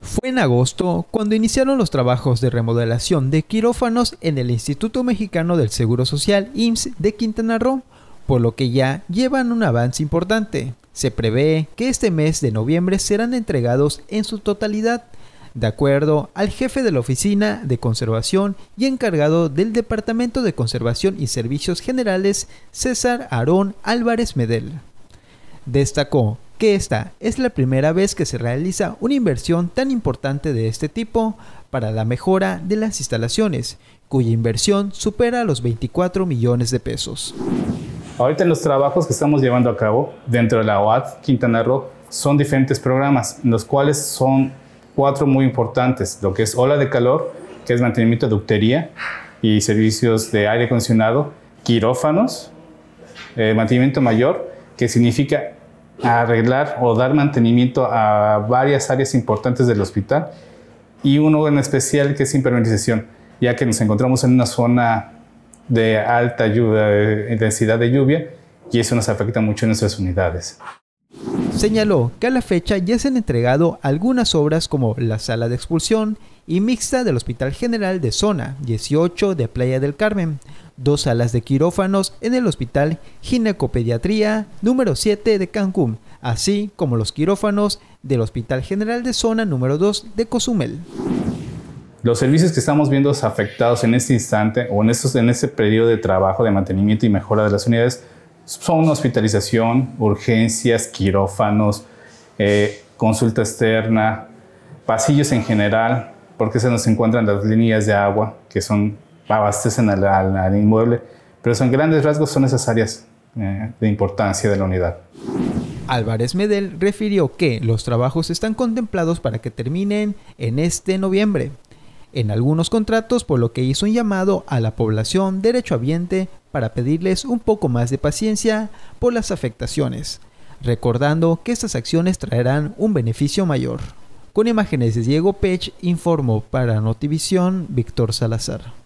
Fue en agosto cuando iniciaron los trabajos de remodelación de quirófanos en el Instituto Mexicano del Seguro Social IMSS de Quintana Roo, por lo que ya llevan un avance importante. Se prevé que este mes de noviembre serán entregados en su totalidad, de acuerdo al jefe de la Oficina de Conservación y encargado del Departamento de Conservación y Servicios Generales, César Aarón Álvarez Medel. Destacó que esta es la primera vez que se realiza una inversión tan importante de este tipo para la mejora de las instalaciones, cuya inversión supera los 24 millones de pesos. Ahorita los trabajos que estamos llevando a cabo dentro de la OAT Quintana Roo son diferentes programas, los cuales son 4 muy importantes, lo que es ola de calor, que es mantenimiento de ductería y servicios de aire acondicionado, quirófanos, mantenimiento mayor, que significa arreglar o dar mantenimiento a varias áreas importantes del hospital, y uno en especial que es impermeabilización, ya que nos encontramos en una zona de alta intensidad de lluvia y eso nos afecta mucho en nuestras unidades. Señaló que a la fecha ya se han entregado algunas obras como la sala de expulsión y mixta del Hospital General de Zona 18 de Playa del Carmen, 2 salas de quirófanos en el Hospital Ginecopediatría número 7 de Cancún, así como los quirófanos del Hospital General de Zona número 2 de Cozumel. Los servicios que estamos viendo afectados en este instante o en este periodo de trabajo de mantenimiento y mejora de las unidades son hospitalización, urgencias, quirófanos, consulta externa, pasillos en general, porque se nos encuentran las líneas de agua que son, abastecen al inmueble, pero son grandes rasgos, son esas áreas de importancia de la unidad. Álvarez Medel refirió que los trabajos están contemplados para que terminen en este noviembre, en algunos contratos, por lo que hizo un llamado a la población derechohabiente para pedirles un poco más de paciencia por las afectaciones, recordando que estas acciones traerán un beneficio mayor. Con imágenes de Diego Pech, informó para Notivisión Víctor Salazar.